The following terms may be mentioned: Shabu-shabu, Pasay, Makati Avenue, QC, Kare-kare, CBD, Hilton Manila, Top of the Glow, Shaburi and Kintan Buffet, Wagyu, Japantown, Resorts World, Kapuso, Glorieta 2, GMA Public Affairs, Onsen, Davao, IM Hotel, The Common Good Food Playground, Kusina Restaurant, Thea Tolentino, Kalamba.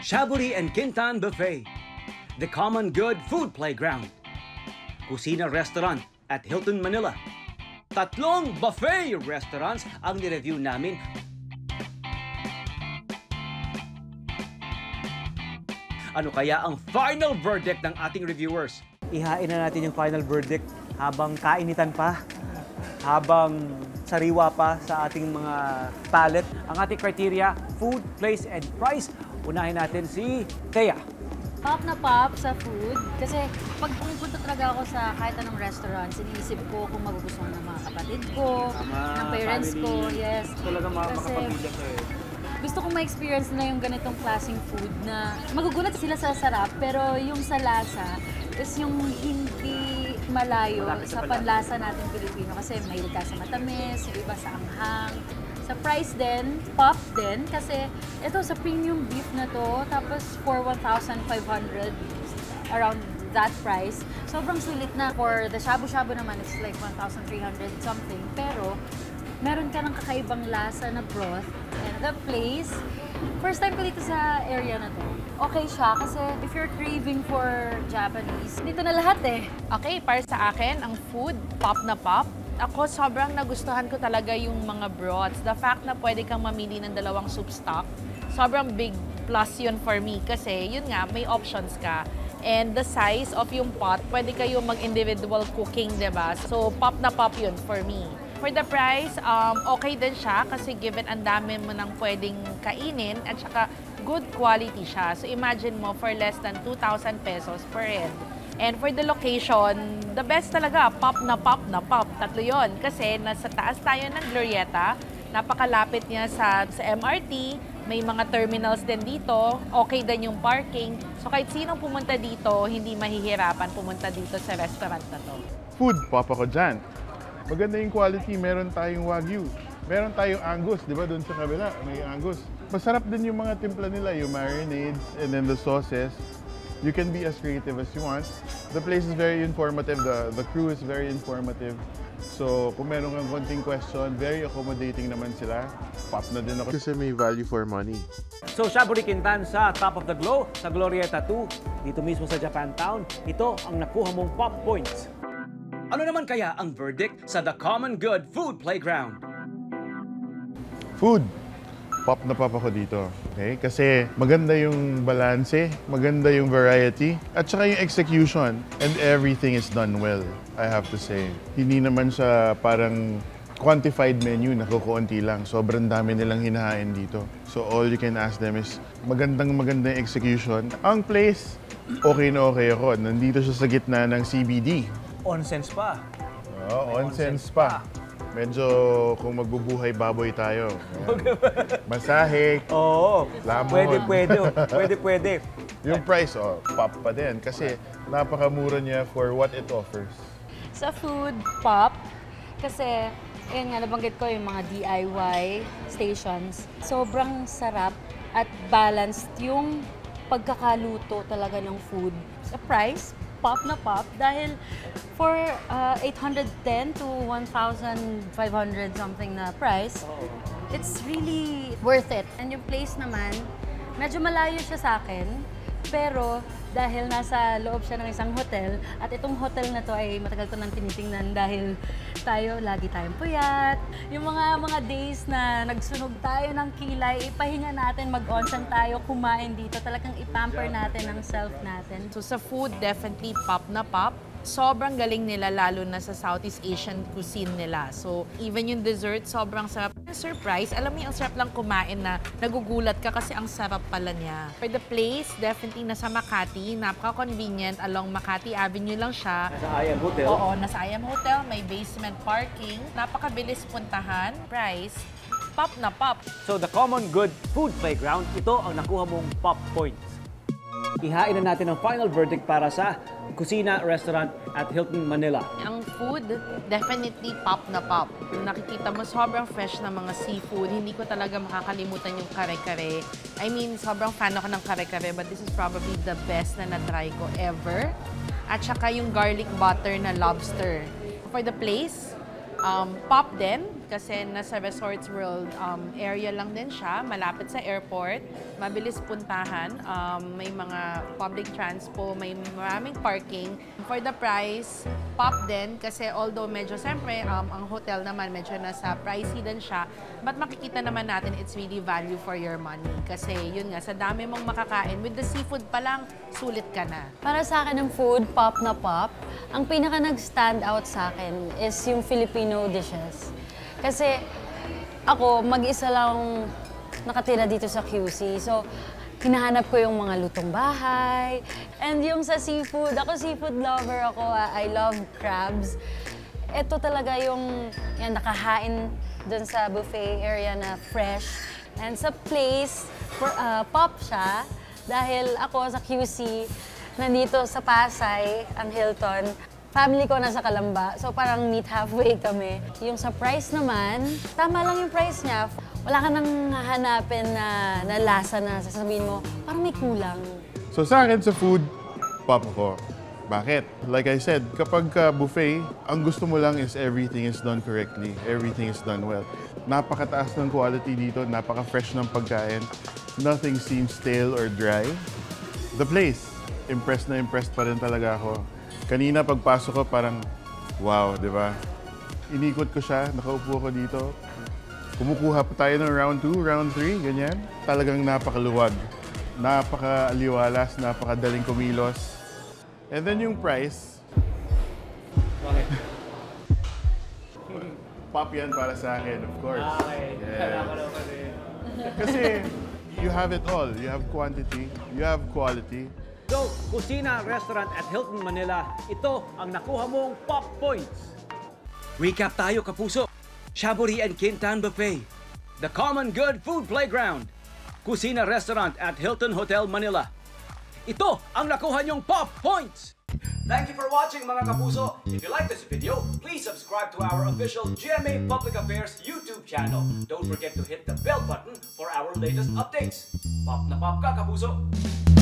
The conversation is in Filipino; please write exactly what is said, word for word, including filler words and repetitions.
Shaburi and Kintan Buffet, The Common Good Food Playground, Kusina Restaurant at Hilton Manila. Tatlong buffet restaurants ang nireview namin. Ano kaya ang final verdict ng ating reviewers? Ihain na natin yung final verdict habang kainitan pa, habang sariwa pa sa ating mga palate. Ang ating criteria, food, place, and price. Unahin natin si Thea. Pop na pop sa food. Kasi pag pumunta talaga ako sa kahit anong restaurant, sinisip ko kung magugustuhan ng mga kapatid ko, ng parents ko, yes. Talaga makakapamilya ko eh. Gusto kong ma-experience na yung ganitong klaseng food na magugulat sila sa sarap, pero yung sa lasa is yung hindi malayo sa panlasa natin Pilipino. Kasi may mahilig sa matamis, yung iba sa anghang. Sa price din, pop din, kasi ito sa premium beef na to, tapos for one thousand five hundred, around that price, sobrang sulit na. For the shabu-shabu naman, it's like one thousand three hundred something, pero meron ka ng kakaibang lasa na broth. And the place, first time ko dito sa area na to, okay siya kasi if you're craving for Japanese, dito na lahat eh. Okay, para sa akin, ang food, pop na pop. Ako, sobrang nagustuhan ko talaga yung mga broths. The fact na pwede kang mamili ng dalawang soup stock, sobrang big plus yun for me. Kasi, yun nga, may options ka. And the size of yung pot, pwede kayo mag-individual cooking, diba? So, pop na pop yun for me. For the price, um, okay din siya. Kasi given ang dami mo nang pwedeng kainin at saka good quality siya. So, imagine mo for less than two thousand pesos per head. And for the location, the best talaga, pop na pop na pop. Tatlo yun. Kasi nasa taas tayo ng Glorieta, napakalapit niya sa, sa M R T, may mga terminals din dito, okay din yung parking. So kahit sinong pumunta dito, hindi mahihirapan pumunta dito sa restaurant na to. Food, pop ako dyan. Maganda yung quality, meron tayong Wagyu. Meron tayong Angus, di ba? Doon sa kabila, may Angus. Masarap din yung mga timpla nila, yung marinades and then the sauces. You can be as creative as you want. The place is very informative. The, the crew is very informative. So, kung meron kang konting question, very accommodating naman sila. Pop na din ako. Kasi may value for money. So, Shaburi Kintan sa Top of the Glow, sa Glorieta two, dito mismo sa Japantown, ito ang nakuha mong pop points. Ano naman kaya ang verdict sa The Common Good Food Playground? Food. Pop na pop ako dito. Okay? Kasi maganda yung balanse, maganda yung variety, at saka yung execution. And everything is done well, I have to say. Hindi naman siya parang quantified menu na kukunti lang. Sobrang dami nilang hinahain dito. So all you can ask them is magandang maganda yung execution. Ang place, okay na okay ako. Nandito siya sa gitna ng C B D. Onsen spa. Oo, oh, onsen spa. Medyo kung magbubuhay baboy tayo. Masahe. Oo. Lamon. Pwede, pwede. Pwede, pwede. Yung price, oh, pop pa din. Kasi napakamura niya for what it offers. Sa food, pop. Kasi, yun nga, nabanggit ko yung mga D I Y stations. Sobrang sarap at balanced yung pagkakaluto talaga ng food. Sa price, pop na pop. Dahil for uh, eight hundred ten to one thousand five hundred something na price, it's really worth it. And yung place naman, medyo malayo siya sa akin, pero dahil nasa loob siya ng isang hotel, at itong hotel na to ay matagal ko nang tinitingnan dahil tayo, lagi tayong puyat. Yung mga mga days na nagsunog tayo ng kilay, ipahinga natin, mag-onsen tayo, kumain dito. Talagang ipamper natin ang self natin. So sa food, definitely pop na pop. Sobrang galing nila, lalo na sa Southeast Asian cuisine nila. So, even yung dessert, sobrang sarap. Surprise, alam mo yung sarap lang kumain na nagugulat ka kasi ang sarap pala niya. For the place, definitely nasa Makati, napaka-convenient. Along Makati Avenue lang siya. Nasa I M Hotel? Oo, nasa I M Hotel. May basement parking. Napakabilis puntahan. Price, pop na pop. So, The Common Good Food Playground, ito ang nakuha mong pop points. Ihain na natin ang final verdict para sa Kusina Restaurant at Hilton Manila. Ang food, definitely pop na pop. Nakikita mo, sobrang fresh na mga seafood. Hindi ko talaga makakalimutan yung kare-kare. I mean, sobrang fan ako ng kare-kare, but this is probably the best na na-try ko ever. At saka yung garlic butter na lobster. For the place, um, pop din. kasi nasa Resorts World um, area lang din siya, malapit sa airport, mabilis puntahan, um, may mga public transpo, may maraming parking. For the price, pop din kasi although medyo siyempre um, ang hotel naman medyo nasa pricey din siya, but makikita naman natin it's really value for your money kasi yun nga, sa dami mong makakain, with the seafood pa lang, sulit ka na. Para sa akin ng food, pop na pop, ang pinaka nag-stand out sa akin is yung Filipino dishes. Kasi ako, mag-isa lang nakatira dito sa Q C. So, hinahanap ko yung mga lutong bahay. And yung sa seafood, ako seafood lover ako. I love crabs. Ito talaga yung, yung nakahain dun sa buffet area na fresh. And sa place, for, uh, pop siya. Dahil ako sa Q C, nandito sa Pasay, ang Hilton. Family ko nasa Kalamba, so parang meet halfway kami. Yung sa price naman, tama lang yung price niya. Wala ka nang hahanapin na, na lasa na sasabihin mo, parang may kulang. So sa akin sa food, pop ko. Bakit? Like I said, kapag uh, buffet, ang gusto mo lang is everything is done correctly, everything is done well. Napakataas ng quality dito, napaka-fresh ng pagkain. Nothing seems stale or dry. The place, impressed na impressed pa rin talaga ako. Kanina pagpasok ko parang, wow, di ba? Inikot ko siya, nakaupo ko dito. Kumukuha pa tayo ng round two, round three, ganyan. Talagang napakaluwag. Napakaliwalas, napakadaling kumilos. And then yung price. Bakit? Pop yan para sa akin, of course. Okay. Yes. Kasi you have it all. You have quantity, you have quality. So, Kusina Restaurant at Hilton Manila, ito ang nakuha mong pop points. Recap tayo, kapuso. Shaburi and Kintan Buffet, The Common Good Food Playground, Kusina Restaurant at Hilton Hotel Manila. Ito ang nakuha nyong pop points! Thank you for watching, mga kapuso. If you like this video, please subscribe to our official G M A Public Affairs YouTube channel. Don't forget to hit the bell button for our latest updates. Pop na pop ka, kapuso!